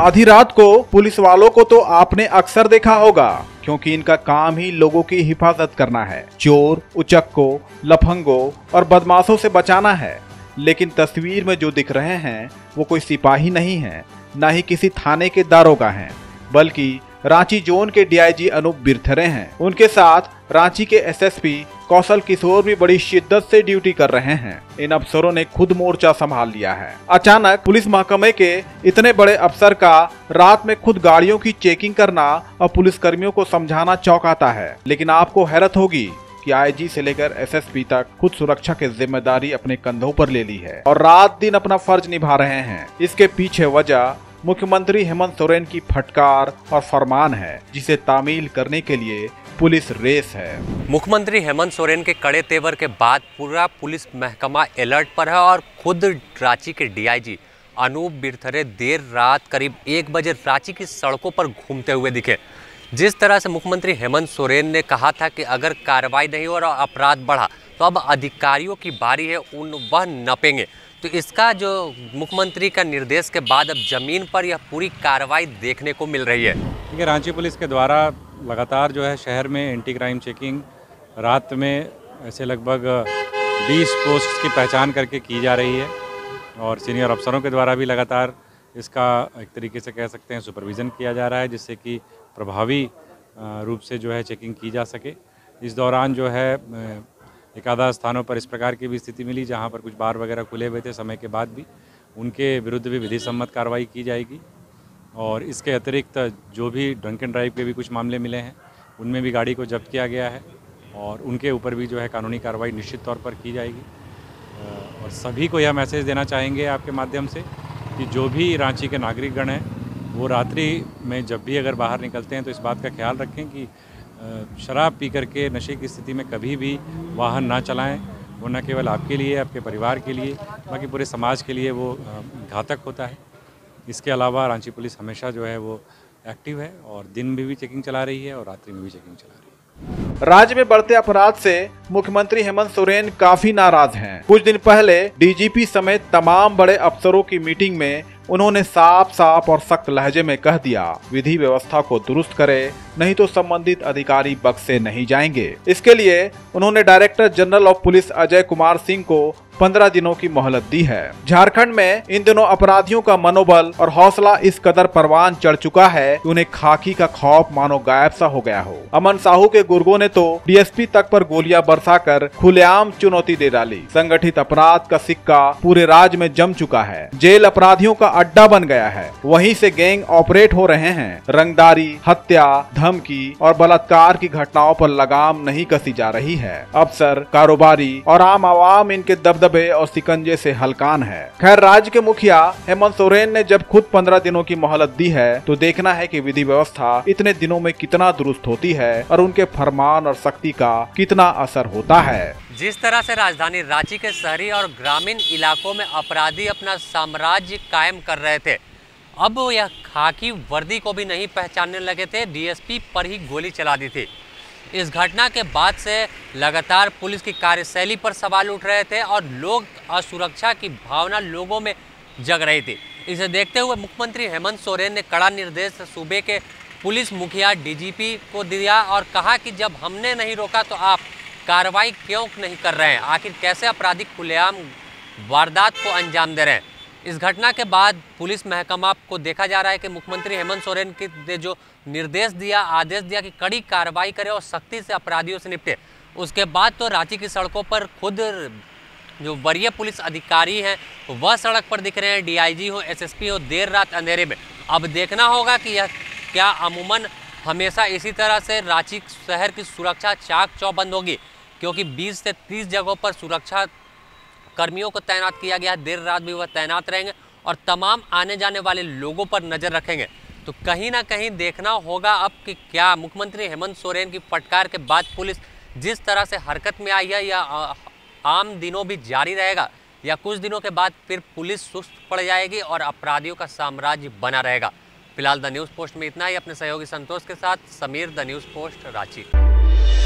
आधी रात को पुलिस वालों को तो आपने अक्सर देखा होगा, क्योंकि इनका काम ही लोगों की हिफाजत करना है, चोर उचक्को लफंगों और बदमाशों से बचाना है। लेकिन तस्वीर में जो दिख रहे हैं वो कोई सिपाही नहीं है, ना ही किसी थाने के दारोगा हैं, बल्कि रांची जोन के डीआईजी अनूप बिरथरे हैं। उनके साथ रांची के एसएसपी कौशल किशोर भी बड़ी शिद्दत से ड्यूटी कर रहे हैं। इन अफसरों ने खुद मोर्चा संभाल लिया है। अचानक पुलिस महकमे के इतने बड़े अफसर का रात में खुद गाड़ियों की चेकिंग करना और पुलिस कर्मियों को समझाना चौंकाता है। लेकिन आपको हैरत होगी कि आईजी से लेकर एसएसपी तक खुद सुरक्षा की जिम्मेदारी अपने कंधों पर ले ली है और रात दिन अपना फर्ज निभा रहे हैं। इसके पीछे वजह मुख्यमंत्री हेमंत सोरेन की फटकार और फरमान है, जिसे तामील करने के लिए पुलिस रेस है। मुख्यमंत्री हेमंत सोरेन के कड़े तेवर के बाद पूरा पुलिस महकमा अलर्ट पर है और खुद रांची के डीआईजी अनूप बिरथरे देर रात करीब 1 बजे रांची की सड़कों पर घूमते हुए दिखे। जिस तरह से मुख्यमंत्री हेमंत सोरेन ने कहा था कि अगर कार्रवाई नहीं और अपराध बढ़ा तो अब अधिकारियों की बारी है, वह नपेंगे, तो इसका जो मुख्यमंत्री का निर्देश के बाद अब जमीन पर यह पूरी कार्रवाई देखने को मिल रही है। क्योंकि रांची पुलिस के द्वारा लगातार जो है शहर में एंटी क्राइम चेकिंग रात में ऐसे लगभग 20 पोस्ट की पहचान करके की जा रही है और सीनियर अफसरों के द्वारा भी लगातार इसका एक तरीके से कह सकते हैं सुपरविज़न किया जा रहा है, जिससे कि प्रभावी रूप से जो है चेकिंग की जा सके। इस दौरान जो है एक आधा स्थानों पर इस प्रकार की भी स्थिति मिली जहां पर कुछ बार वगैरह खुले हुए थे समय के बाद भी, उनके विरुद्ध भी विधि सम्मत कार्रवाई की जाएगी। और इसके अतिरिक्त जो भी ड्रंक एंड ड्राइव के भी कुछ मामले मिले हैं उनमें भी गाड़ी को जब्त किया गया है और उनके ऊपर भी जो है कानूनी कार्रवाई निश्चित तौर पर की जाएगी। और सभी को यह मैसेज देना चाहेंगे आपके माध्यम से कि जो भी रांची के नागरिकगण हैं वो रात्रि में जब भी अगर बाहर निकलते हैं तो इस बात का ख्याल रखें कि शराब पी करके नशे की स्थिति में कभी भी वाहन ना चलाएं। वो न केवल आपके लिए, आपके परिवार के लिए, बाकी पूरे समाज के लिए वो घातक होता है। इसके अलावा रांची पुलिस हमेशा जो है वो एक्टिव है और दिन में भी चेकिंग चला रही है और रात्रि में भी चेकिंग चला रही है। राज्य में बढ़ते अपराध से मुख्यमंत्री हेमंत सोरेन काफी नाराज हैं। कुछ दिन पहले डीजीपी समेत तमाम बड़े अफसरों की मीटिंग में उन्होंने साफ साफ और सख्त लहजे में कह दिया, विधि व्यवस्था को दुरुस्त करे नहीं तो संबंधित अधिकारी बक्से नहीं जाएंगे। इसके लिए उन्होंने director general of police Ajay Kumar Singh को 15 दिनों की मोहलत दी है। झारखंड में इन दिनों अपराधियों का मनोबल और हौसला इस कदर परवान चढ़ चुका है कि उन्हें खाकी का खौफ मानो गायब सा हो गया हो। अमन साहू के गुर्गों ने तो डीएसपी तक पर गोलियां बरसाकर खुलेआम चुनौती दे डाली। संगठित अपराध का सिक्का पूरे राज्य में जम चुका है, जेल अपराधियों का अड्डा बन गया है, वहीं से गैंग ऑपरेट हो रहे हैं। रंगदारी, हत्या, धमकी और बलात्कार की घटनाओं पर लगाम नहीं कसी जा रही है। अफसर, कारोबारी और आम आवाम इनके दबदबे और सिकंजे से हलकान है। खैर, राज्य के मुखिया हेमंत सोरेन ने जब खुद 15 दिनों की मोहलत दी है तो देखना है कि विधि व्यवस्था इतने दिनों में कितना दुरुस्त होती है और उनके फरमान और सख्ती का कितना असर होता है। जिस तरह से राजधानी रांची के शहरी और ग्रामीण इलाकों में अपराधी अपना साम्राज्य कायम कर रहे थे, अब यह खाकी वर्दी को भी नहीं पहचानने लगे थे। डीएसपी पर ही गोली चला दी थी। इस घटना के बाद से लगातार पुलिस की कार्यशैली पर सवाल उठ रहे थे और लोग असुरक्षा की भावना लोगों में जग रही थी। इसे देखते हुए मुख्यमंत्री हेमंत सोरेन ने कड़ा निर्देश सूबे के पुलिस मुखिया डीजीपी को दिया और कहा कि जब हमने नहीं रोका तो आप कार्रवाई क्यों नहीं कर रहे हैं, आखिर कैसे आपराधिक खुलेआम वारदात को अंजाम दे रहे हैं। इस घटना के बाद पुलिस महकमा को देखा जा रहा है कि मुख्यमंत्री हेमंत सोरेन ने जो निर्देश दिया, आदेश दिया कि कड़ी कार्रवाई करें और सख्ती से अपराधियों से निपटे, उसके बाद तो रांची की सड़कों पर खुद जो वरीय पुलिस अधिकारी हैं वह सड़क पर दिख रहे हैं। डीआईजी हो, एसएसपी हो, देर रात अंधेरे में। अब देखना होगा कि यह क्या अमूमन हमेशा इसी तरह से रांची शहर की सुरक्षा चाक चौबंद होगी, क्योंकि 20 से 30 जगहों पर सुरक्षा कर्मियों को तैनात किया गया है। देर रात भी वह तैनात रहेंगे और तमाम आने जाने वाले लोगों पर नज़र रखेंगे। तो कहीं ना कहीं देखना होगा अब कि क्या मुख्यमंत्री हेमंत सोरेन की फटकार के बाद पुलिस जिस तरह से हरकत में आई है या आम दिनों भी जारी रहेगा या कुछ दिनों के बाद फिर पुलिस सुस्त पड़ जाएगी और अपराधियों का साम्राज्य बना रहेगा। फिलहाल द न्यूज़ पोस्ट में इतना ही। अपने सहयोगी संतोष के साथ Sameer, the news post, Ranchi.